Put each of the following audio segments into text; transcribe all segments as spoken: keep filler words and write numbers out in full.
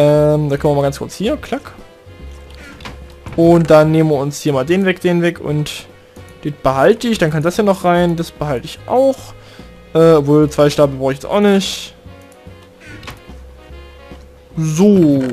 Ähm, da kommen wir mal ganz kurz hier, klack. Und dann nehmen wir uns hier mal den weg, den weg und den behalte ich. Dann kann das hier noch rein, das behalte ich auch. Äh, obwohl zwei Stapel brauche ich jetzt auch nicht. So.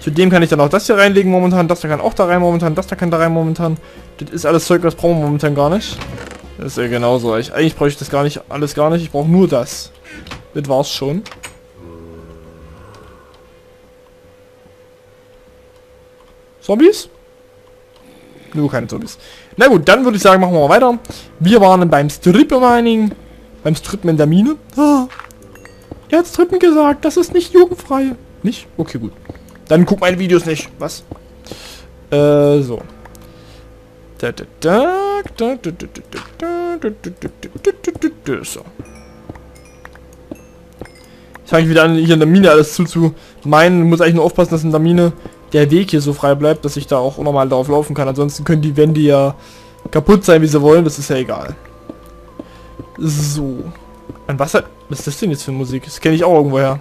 Zudem kann ich dann auch das hier reinlegen momentan, das da kann auch da rein momentan, das da kann da rein momentan. Das ist alles Zeug, das brauchen wir momentan gar nicht. Das ist ja genauso. Ich, eigentlich brauche ich das gar nicht, alles gar nicht. Ich brauche nur das. Das war's schon. Zombies? Nur keine Zombies. Na gut, dann würde ich sagen, machen wir mal weiter. Wir waren beim Strip-Mining. Beim Strippen in der Mine. Ah, er hat Strippen gesagt. Das ist nicht jugendfrei. Nicht? Okay, gut. Dann guck meine Videos nicht. Was? Äh, so. Da, da, da, da, da, da, da, da, da, so. Jetzt fange ich wieder an, hier in der Mine alles zuzumeinen. Ich muss eigentlich nur aufpassen, dass in der Mine der Weg hier so frei bleibt, dass ich da auch nochmal drauf laufen kann. Ansonsten können die Wände ja kaputt sein, wie sie wollen. Das ist ja egal. So. Ein Wasser... Was ist das denn jetzt für Musik? Das kenne ich auch irgendwoher.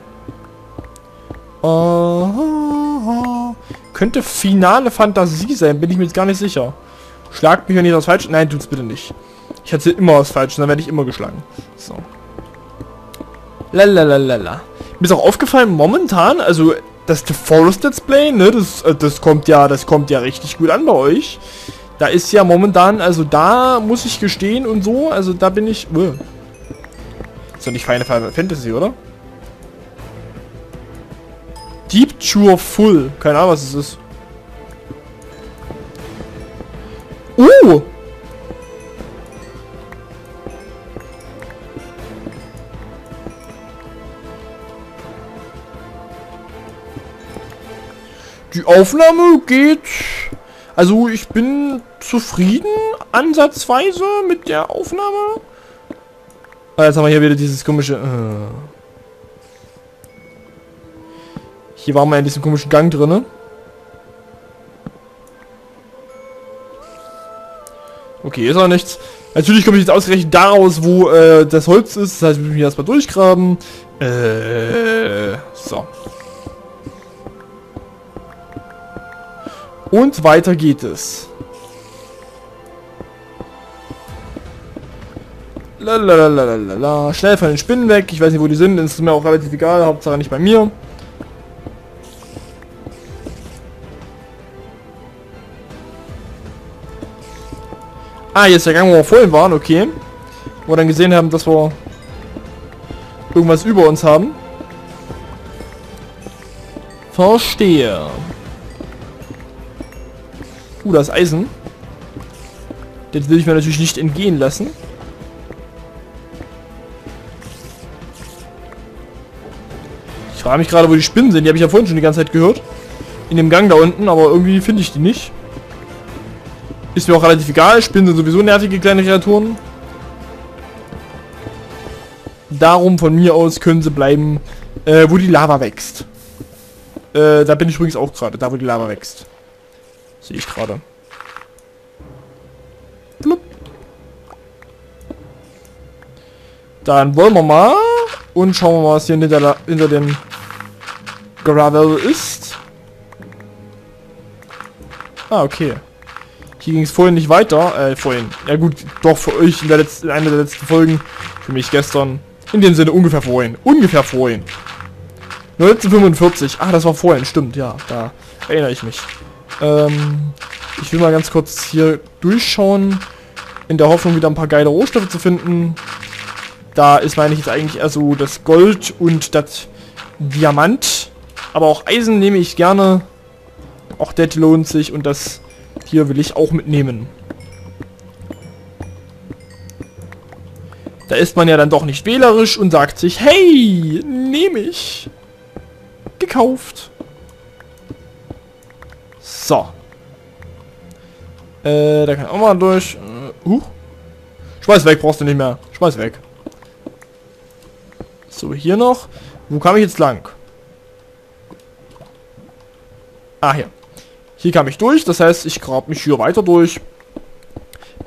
Uh, könnte finale Fantasie sein, bin ich mir jetzt gar nicht sicher. Schlagt mich, wenn ich das falsch... Nein, tut's bitte nicht. Ich hatte immer was falsch, dann werde ich immer geschlagen. So. Lalalala. Mir ist auch aufgefallen, momentan, also das The Forest Let's Play, ne, das, das kommt ja, das kommt ja richtig gut an bei euch. Da ist ja momentan, also da muss ich gestehen und so, also da bin ich... Uh. Ist doch nicht Final Fantasy, oder? Deep Tour Full. Keine Ahnung, was es ist. Oh! Die Aufnahme geht... Also ich bin zufrieden, ansatzweise, mit der Aufnahme. Ah, jetzt haben wir hier wieder dieses komische... Äh Hier waren wir in diesem komischen Gang drin. Okay, ist auch nichts. Natürlich komme ich jetzt ausgerechnet daraus, wo äh, das Holz ist. Das heißt, wir müssen hier erstmal durchgraben. Äh, so. Und weiter geht es. Lalalala. Schnell von den Spinnen weg. Ich weiß nicht, wo die sind. Das ist mir auch relativ egal. Hauptsache nicht bei mir. Ah, jetzt der Gang, wo wir vorhin waren, okay. Wo wir dann gesehen haben, dass wir irgendwas über uns haben. Verstehe. Uh, das Eisen. Das will ich mir natürlich nicht entgehen lassen. Ich frage mich gerade, wo die Spinnen sind. Die habe ich ja vorhin schon die ganze Zeit gehört. In dem Gang da unten, aber irgendwie finde ich die nicht. Ist mir auch relativ egal, Spinnen sind sowieso nervige kleine Kreaturen. Darum von mir aus können sie bleiben, äh, wo die Lava wächst. Äh, da bin ich übrigens auch gerade, da wo die Lava wächst. Sehe ich gerade. Dann wollen wir mal und schauen wir mal, was hier hinter, hinter dem Gravel ist. Ah, okay. Hier ging es vorhin nicht weiter, äh, vorhin, ja gut, doch für euch in, der letzten, in einer der letzten Folgen, für mich gestern, in dem Sinne ungefähr vorhin, ungefähr vorhin, neunzehnhundertfünfundvierzig, ah, das war vorhin, stimmt, ja, da erinnere ich mich. Ähm, ich will mal ganz kurz hier durchschauen, in der Hoffnung wieder ein paar geile Rohstoffe zu finden. Da ist, meine ich, jetzt eigentlich eher so das Gold und das Diamant, aber auch Eisen nehme ich gerne, auch das lohnt sich und das... Hier will ich auch mitnehmen. Da ist man ja dann doch nicht wählerisch und sagt sich, hey, nehme ich. Gekauft. So. Äh, da kann auch mal durch. Huch. Schmeiß weg, brauchst du nicht mehr. Schmeiß weg. So, hier noch. Wo kam ich jetzt lang? Ah, hier. Hier kam ich durch, das heißt, ich grab mich hier weiter durch.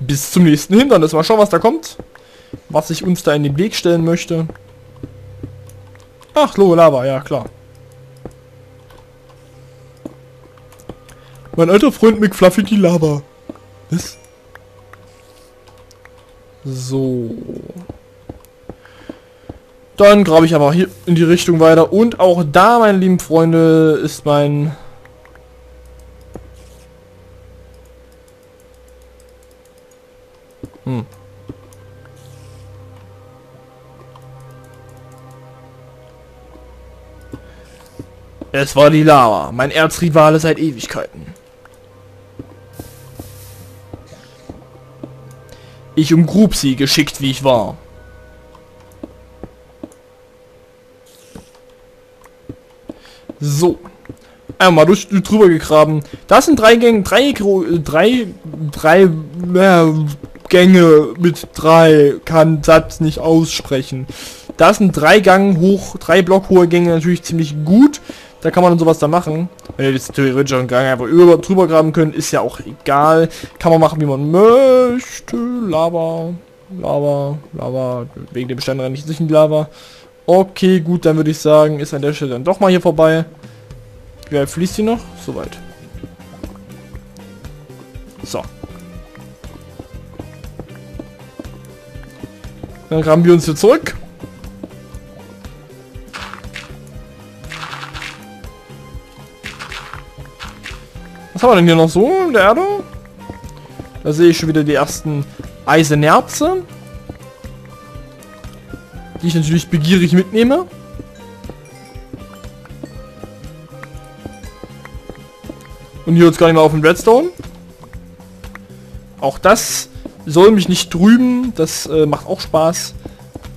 bis zum nächsten Hindernis. Mal schauen, was da kommt. Was ich uns da in den Weg stellen möchte. Ach, Logo Lava, ja klar. Mein alter Freund McFluffy die Lava. Was? So. Dann grabe ich aber hier in die Richtung weiter. Und auch da, meine lieben Freunde, ist mein... Hm. Es war die Lava. Mein Erzrivale seit Ewigkeiten. Ich umgrub sie, geschickt wie ich war. So. Einmal durch, durch drüber gegraben. Das sind drei Gänge, drei, drei, drei äh, Gänge mit drei, kann Satz nicht aussprechen. Das sind drei Gang hoch, drei Block hohe Gänge, natürlich ziemlich gut. Da kann man dann sowas da machen. Wenn ihr jetzt theoretisch einen Gang einfach über, drüber graben könnt, ist ja auch egal. Kann man machen, wie man möchte. Lava, Lava, Lava. Wegen dem Stein renne ich nicht in die Lava. Okay, gut, dann würde ich sagen, ist an der Stelle dann doch mal hier vorbei. Wie weit fließt die noch? Soweit. So. Dann graben wir uns hier zurück. Was haben wir denn hier noch so in der Erde? Da sehe ich schon wieder die ersten Eisenerbse. Die ich natürlich begierig mitnehme. Und hier jetzt gar nicht mal auf den Redstone. Auch das soll mich nicht trüben. Das äh, macht auch Spaß.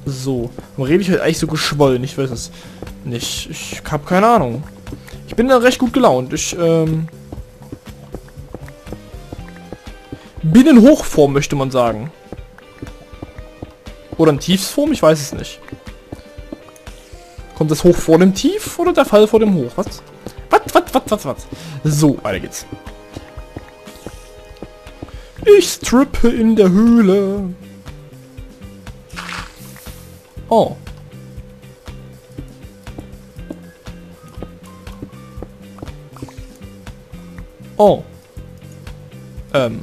So. Warum rede ich halt eigentlich so geschwollen? Ich weiß es nicht. Ich habe keine Ahnung. Ich bin da recht gut gelaunt. Ich ähm, bin in Hochform, möchte man sagen. Oder in Tiefsform? Ich weiß es nicht. Kommt das Hoch vor dem Tief oder der Fall vor dem Hoch? Was? Was, was, was, was, was? So, weiter geht's. Ich strippe in der Höhle. Oh. Oh. Ähm.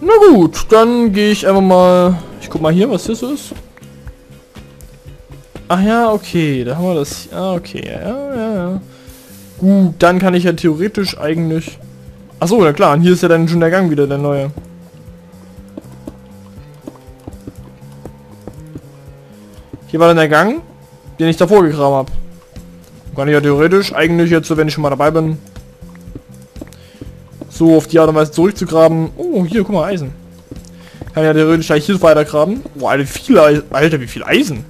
Na gut, dann gehe ich einfach mal... Ich guck mal hier, was das ist. Ach ja, okay, da haben wir das... Ah, okay, ja, ja, ja. Gut, dann kann ich ja theoretisch eigentlich... Achso, ja klar, und hier ist ja dann schon der Gang wieder, der neue. Hier war dann der Gang, den ich davor gegraben habe. Kann ich ja theoretisch eigentlich jetzt, wenn ich schon mal dabei bin... So auf die Art und Weise zurückzugraben. Oh, hier, guck mal, Eisen. Kann ja theoretisch gleich hier weitergraben. Oh, Alter, viele Eisen. Alter, wie viel Eisen.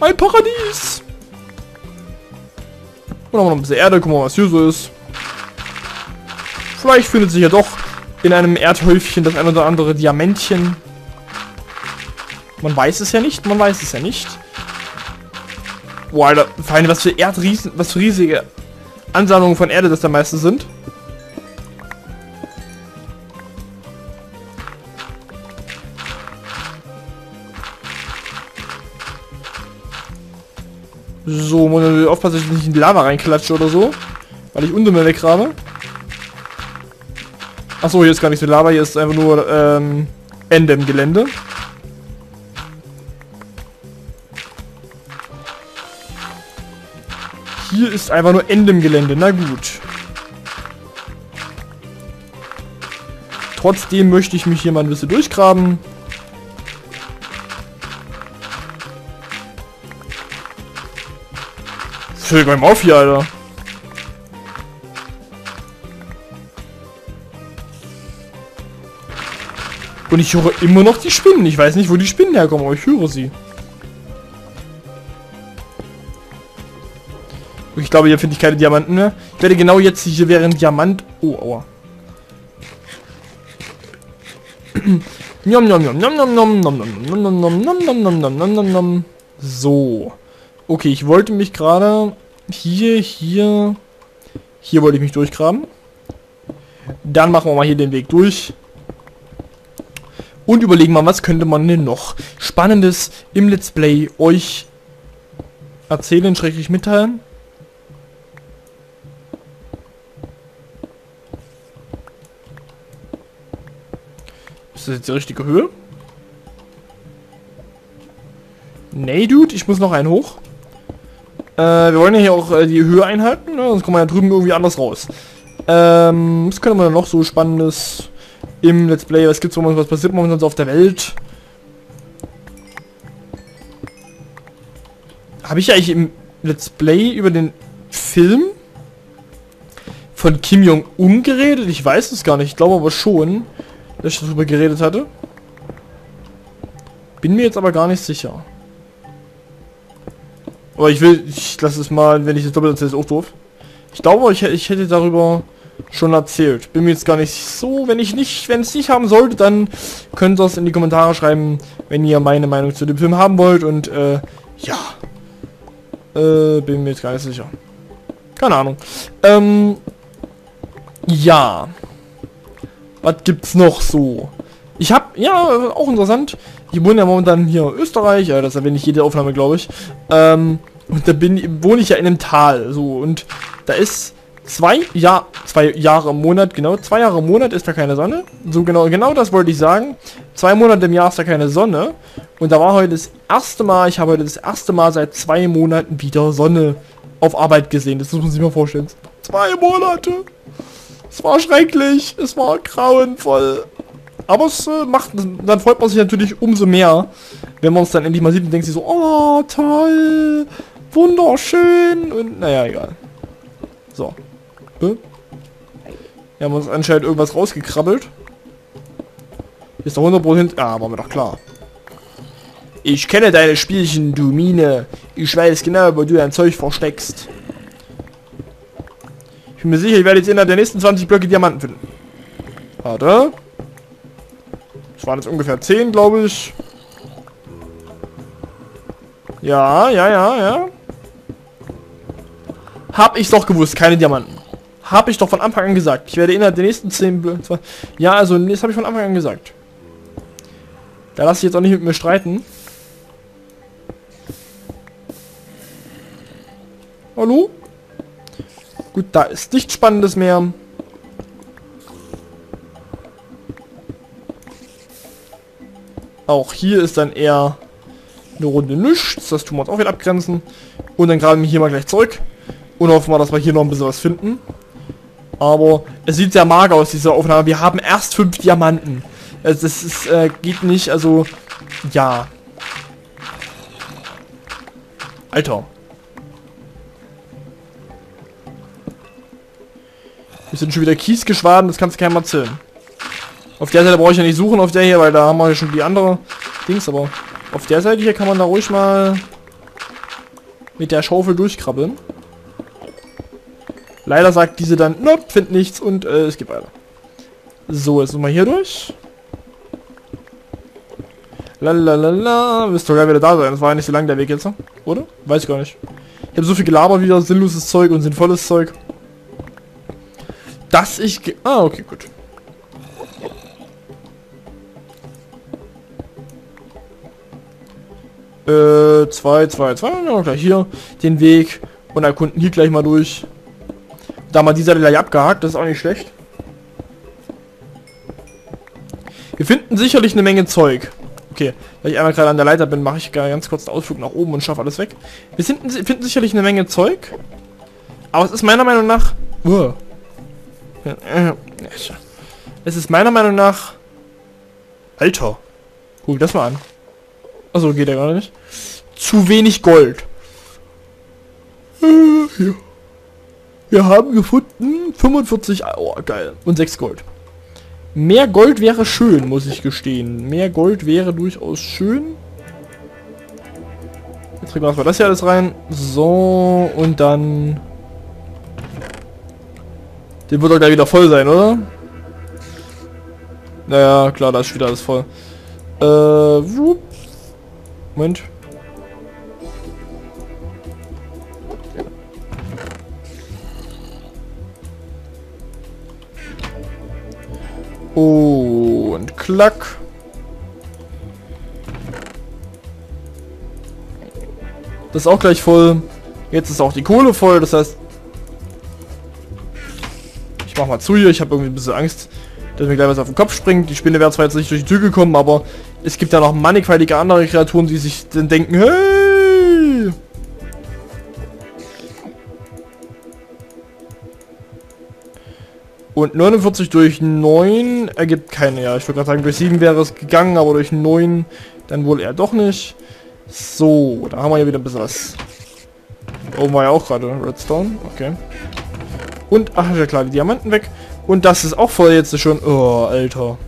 Ein Paradies. Und haben wir noch ein bisschen Erde. Guck mal, was hier so ist. Vielleicht findet sich ja doch in einem Erdhäufchen das ein oder andere Diamantchen. Man weiß es ja nicht. Man weiß es ja nicht. Boah, Alter, vor allem, was für Erdriesen, was für riesige Ansammlungen von Erde das da meistens sind. So, muss ich aufpassen, dass ich nicht in die Lava reinklatsche oder so. Weil ich unten mehr weggrabe. Achso, hier ist gar nichts mit Lava, hier ist einfach nur ähm, Ende im Gelände. Hier ist einfach nur Ende im Gelände. Na gut. Trotzdem möchte ich mich hier mal ein bisschen durchgraben. Fällt beim Auf hier, Alter. Und ich höre immer noch die Spinnen. Ich weiß nicht, wo die Spinnen herkommen, aber ich höre sie. Ich glaube, hier finde ich keine Diamanten mehr. Ich werde genau jetzt hier während Diamant... Oh, aua. Nom nom nom nom nom nom nom nom nom nom nom nom nom nom nom nom. So. Okay, ich wollte mich gerade hier, hier, hier wollte ich mich durchgraben. Dann machen wir mal hier den Weg durch. Und überlegen mal, was könnte man denn noch Spannendes im Let's Play euch erzählen, schrecklich mitteilen. Ist das jetzt die richtige Höhe? Nee, Dude, ich muss noch einen hoch. Äh, wir wollen ja hier auch äh, die Höhe einhalten, ne? Sonst kommen wir ja drüben irgendwie anders raus. Ähm, was könnte man denn noch so Spannendes im Let's Play? Was gibt's, was passiert momentan so auf der Welt? Habe ich eigentlich im Let's Play über den Film von Kim Jong-un geredet? Ich weiß es gar nicht, ich glaube aber schon, dass ich darüber geredet hatte. Bin mir jetzt aber gar nicht sicher. Aber ich will, ich lasse es mal, wenn ich das doppelt erzähle, ist auch doof. Ich glaube, ich, ich hätte darüber schon erzählt. Bin mir jetzt gar nicht so, wenn ich nicht, wenn es nicht haben sollte, dann könnt ihr es in die Kommentare schreiben, wenn ihr meine Meinung zu dem Film haben wollt. Und äh, ja, äh, bin mir jetzt gar nicht sicher. Keine Ahnung. Ähm, ja. Was gibt's noch so? Ich hab, ja, auch interessant. Ich wohne ja momentan hier in Österreich. Ja, das erwähne ich jede Aufnahme, glaube ich. Ähm, und da bin, wohne ich ja in einem Tal. So, und da ist zwei, ja, zwei Jahre im Monat, genau. Zwei Jahre im Monat ist da keine Sonne. So, genau, genau das wollte ich sagen. Zwei Monate im Jahr ist da keine Sonne. Und da war heute das erste Mal, ich habe heute das erste Mal seit zwei Monaten wieder Sonne auf Arbeit gesehen. Das muss man sich mal vorstellen. Zwei Monate! Es war schrecklich, es war grauenvoll. Aber es äh, macht, dann freut man sich natürlich umso mehr, wenn man es dann endlich mal sieht und denkt sich so, oh toll, wunderschön und naja, egal. So. Wir haben uns anscheinend irgendwas rausgekrabbelt. Ist doch hundert Prozent, ja, war mir doch klar. Ich kenne deine Spielchen, du Mine. Ich weiß genau, wo du dein Zeug versteckst. Ich bin mir sicher, ich werde jetzt innerhalb der nächsten zwanzig Blöcke Diamanten finden. Warte. Das waren jetzt ungefähr zehn, glaube ich. Ja, ja, ja, ja. Hab ich doch gewusst, keine Diamanten. Hab ich doch von Anfang an gesagt. Ich werde innerhalb der nächsten zehn Blöcke... Ja, also das habe ich von Anfang an gesagt. Da lasse ich jetzt auch nicht mit mir streiten. Hallo? Gut, da ist nichts Spannendes mehr. Auch hier ist dann eher eine Runde nichts. Das tun wir uns auch wieder abgrenzen. Und dann graben wir hier mal gleich zurück. Und hoffen wir, dass wir hier noch ein bisschen was finden. Aber es sieht sehr mager aus, diese Aufnahme. Wir haben erst fünf Diamanten. Also das ist, äh, geht nicht, also... Ja. Alter. Wir sind schon wieder Kiesgeschwaden, das kannst du keinem erzählen. Auf der Seite brauche ich ja nicht suchen, auf der hier, weil da haben wir ja schon die andere Dings, aber auf der Seite hier kann man da ruhig mal mit der Schaufel durchkrabbeln. Leider sagt diese dann, nope, find nichts und äh, es geht weiter. So, jetzt sind wir hier durch. Lalalala, wirst du gleich wieder da sein, das war ja nicht so lang der Weg jetzt, oder? Weiß ich gar nicht. Ich habe so viel gelabert wieder, sinnloses Zeug und sinnvolles Zeug. Dass ich... Ge ah, okay, gut. Äh, zwei, zwei, zwei. Ja, gleich hier den Weg und erkunden hier gleich mal durch. Da mal die Seite gleich abgehakt, das ist auch nicht schlecht. Wir finden sicherlich eine Menge Zeug. Okay, weil ich einmal gerade an der Leiter bin, mache ich ganz kurz einen Ausflug nach oben und schaffe alles weg. Wir finden, finden sicherlich eine Menge Zeug. Aber es ist meiner Meinung nach... Uh, Es ist meiner Meinung nach... Alter. Guck das mal an. Achso, geht ja gar nicht. Zu wenig Gold. Wir haben gefunden fünfundvierzig... Oh, geil. Und sechs Gold. Mehr Gold wäre schön, muss ich gestehen. Mehr Gold wäre durchaus schön. Jetzt kriegen wir erstmal das hier alles rein. So, und dann... Der wird doch gleich wieder voll sein, oder? Naja, klar, da ist wieder alles voll. Äh, wupp. Moment. Und klack. Das ist auch gleich voll. Jetzt ist auch die Kohle voll, das heißt... Ich mach mal zu hier, ich habe irgendwie ein bisschen Angst, dass mir gleich was auf den Kopf springt. Die Spinne wäre zwar jetzt nicht durch die Tür gekommen, aber es gibt ja noch mannigfaltige andere Kreaturen, die sich dann denken, hey! Und neunundvierzig durch neun ergibt keine, ja, ich würde gerade sagen, durch sieben wäre es gegangen, aber durch neun dann wohl eher doch nicht. So, da haben wir ja wieder ein bisschen was. Oben war ja auch gerade Redstone, okay. Und, ach ja klar, die Diamanten weg. Und das ist auch voll jetzt schon. Oh, Alter.